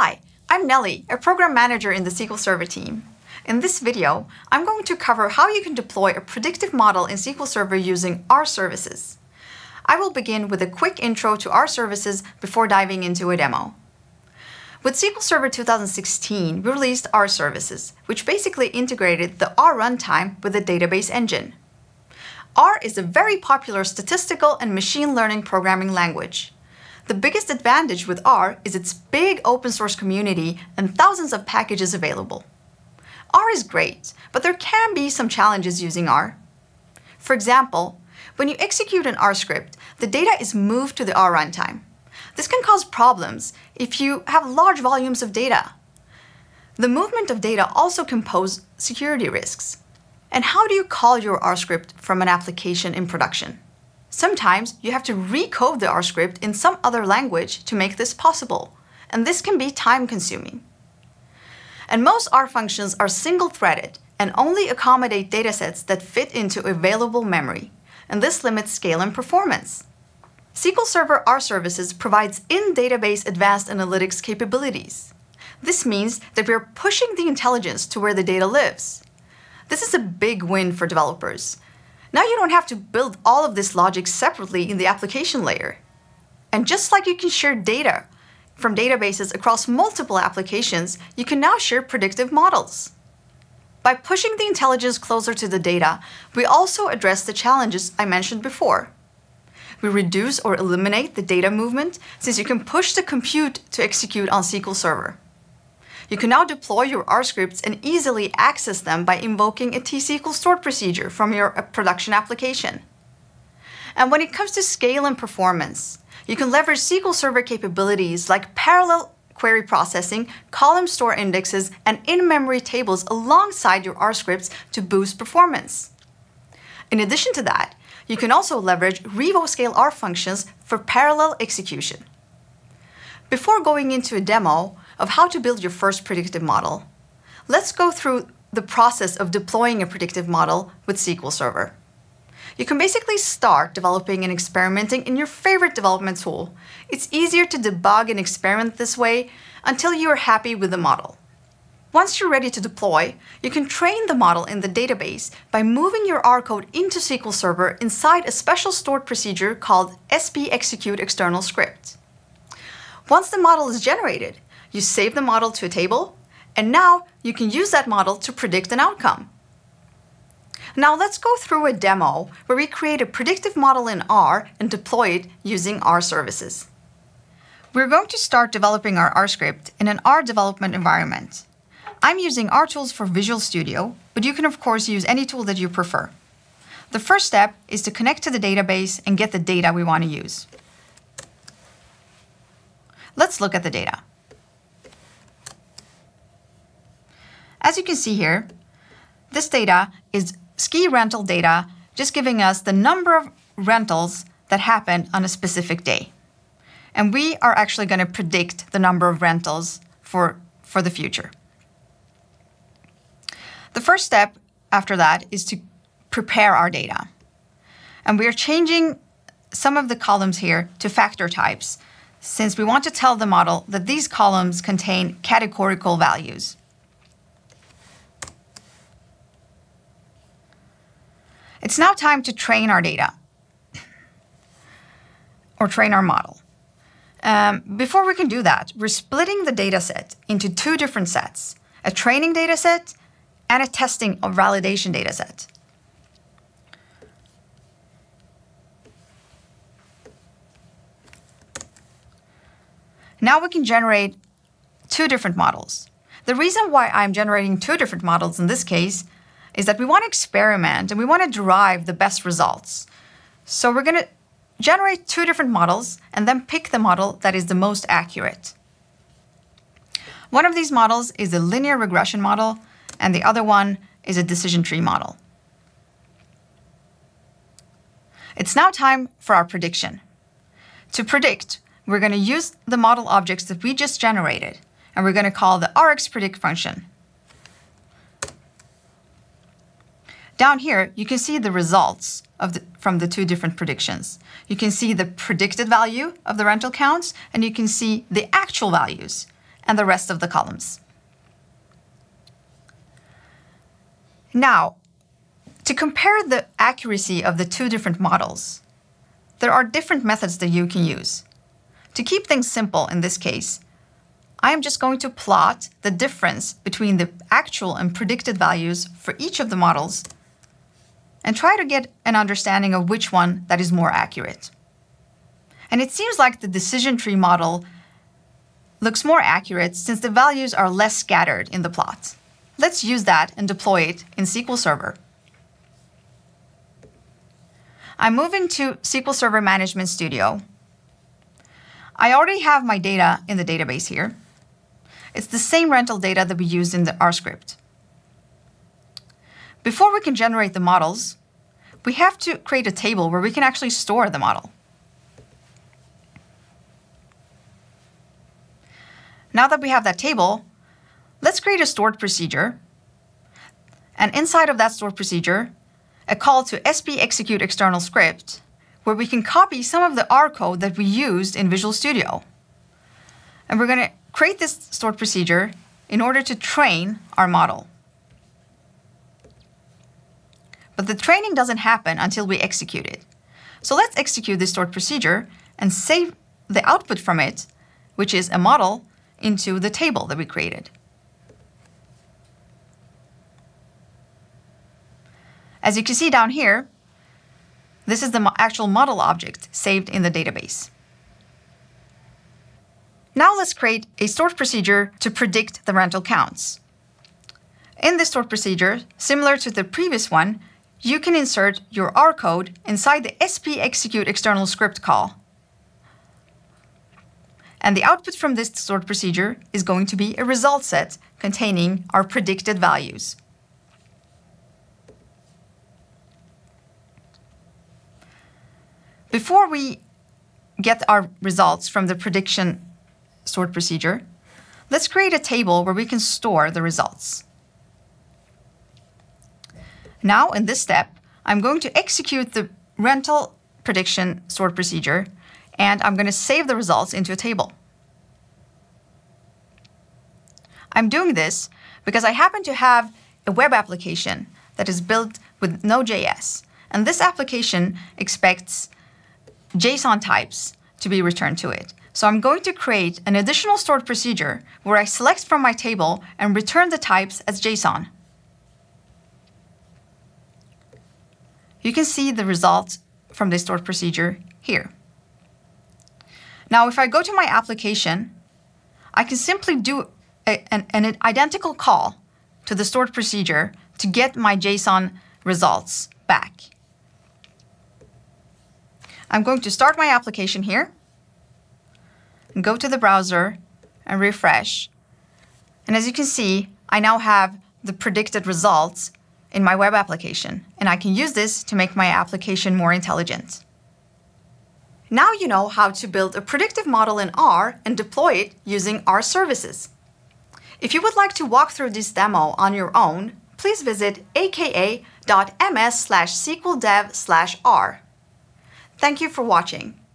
Hi, I'm Nelly, a program manager in the SQL Server team. In this video, I'm going to cover how you can deploy a predictive model in SQL Server using R Services. I will begin with a quick intro to R Services before diving into a demo. With SQL Server 2016, we released R Services, which basically integrated the R runtime with the database engine. R is a very popular statistical and machine learning programming language. The biggest advantage with R is its big open source community and thousands of packages available. R is great, but there can be some challenges using R. For example, when you execute an R script, the data is moved to the R runtime. This can cause problems if you have large volumes of data. The movement of data also can pose security risks. And how do you call your R script from an application in production? Sometimes you have to recode the R script in some other language to make this possible, and this can be time-consuming. And most R functions are single-threaded and only accommodate datasets that fit into available memory, and this limits scale and performance. SQL Server R Services provides in-database advanced analytics capabilities. This means that we are pushing the intelligence to where the data lives. This is a big win for developers. Now you don't have to build all of this logic separately in the application layer. And just like you can share data from databases across multiple applications, you can now share predictive models. By pushing the intelligence closer to the data, we also address the challenges I mentioned before. We reduce or eliminate the data movement since you can push the compute to execute on SQL Server. You can now deploy your R scripts and easily access them by invoking a T-SQL sort procedure from your production application. And when it comes to scale and performance, you can leverage SQL Server capabilities like parallel query processing, column store indexes, and in-memory tables alongside your R scripts to boost performance. In addition to that, you can also leverage RevoScaleR functions for parallel execution. Before going into a demo of how to build your first predictive model, let's go through the process of deploying a predictive model with SQL Server. You can basically start developing and experimenting in your favorite development tool. It's easier to debug and experiment this way until you are happy with the model. Once you're ready to deploy, you can train the model in the database by moving your R code into SQL Server inside a special stored procedure called sp_execute_external_script. Once the model is generated, you save the model to a table, and now you can use that model to predict an outcome. Now let's go through a demo where we create a predictive model in R and deploy it using R Services. We're going to start developing our R script in an R development environment. I'm using R Tools for Visual Studio, but you can of course use any tool that you prefer. The first step is to connect to the database and get the data we want to use. Let's look at the data. As you can see here, this data is ski rental data, just giving us the number of rentals that happened on a specific day. And we are actually going to predict the number of rentals for the future. The first step after that is to prepare our data. And we are changing some of the columns here to factor types, since we want to tell the model that these columns contain categorical values. It's now time to train our data, or train our model. Before we can do that, we're splitting the data set into two different sets, a training data set and a testing or validation data set. Now we can generate two different models. The reason why I'm generating two different models in this case is that we want to experiment and we want to derive the best results. So we're going to generate two different models and then pick the model that is the most accurate. One of these models is a linear regression model, and the other one is a decision tree model. It's now time for our prediction. To predict, we're going to use the model objects that we just generated, and we're going to call the RxPredict function. Down here, you can see the results from the two different predictions. You can see the predicted value of the rental counts, and you can see the actual values. and the rest of the columns. Now, to compare the accuracy of the two different models, there are different methods that you can use. To keep things simple in this case, I am just going to plot the difference between the actual and predicted values for each of the models and try to get an understanding of which one that is more accurate. And it seems like the decision tree model looks more accurate since the values are less scattered in the plot. Let's use that and deploy it in SQL Server. I'm moving to SQL Server Management Studio. I already have my data in the database here. It's the same rental data that we used in the R script. Before we can generate the models, we have to create a table where we can actually store the model. Now that we have that table, let's create a stored procedure. And inside of that stored procedure, a call to sp_execute_external_script, where we can copy some of the R code that we used in Visual Studio. And we're going to create this stored procedure in order to train our model. But the training doesn't happen until we execute it. So let's execute this stored procedure and save the output from it, which is a model, into the table that we created. As you can see down here, this is the actual model object saved in the database. Now let's create a stored procedure to predict the rental counts. In this stored procedure, similar to the previous one, you can insert your R code inside the sp_execute_external_script call. And the output from this stored procedure is going to be a result set containing our predicted values. Before we get our results from the prediction stored procedure, let's create a table where we can store the results. Now, in this step, I'm going to execute the rental prediction stored procedure, and I'm going to save the results into a table. I'm doing this because I happen to have a web application that is built with Node.js, and this application expects JSON types to be returned to it. So I'm going to create an additional stored procedure where I select from my table and return the types as JSON. You can see the result from this stored procedure here. Now, if I go to my application, I can simply do an identical call to the stored procedure to get my JSON results back. I'm going to start my application here, and go to the browser and refresh. And as you can see, I now have the predicted results in my web application, and I can use this to make my application more intelligent. Now you know how to build a predictive model in R and deploy it using R Services. If you would like to walk through this demo on your own, please visit aka.ms/sqldev/R. Thank you for watching.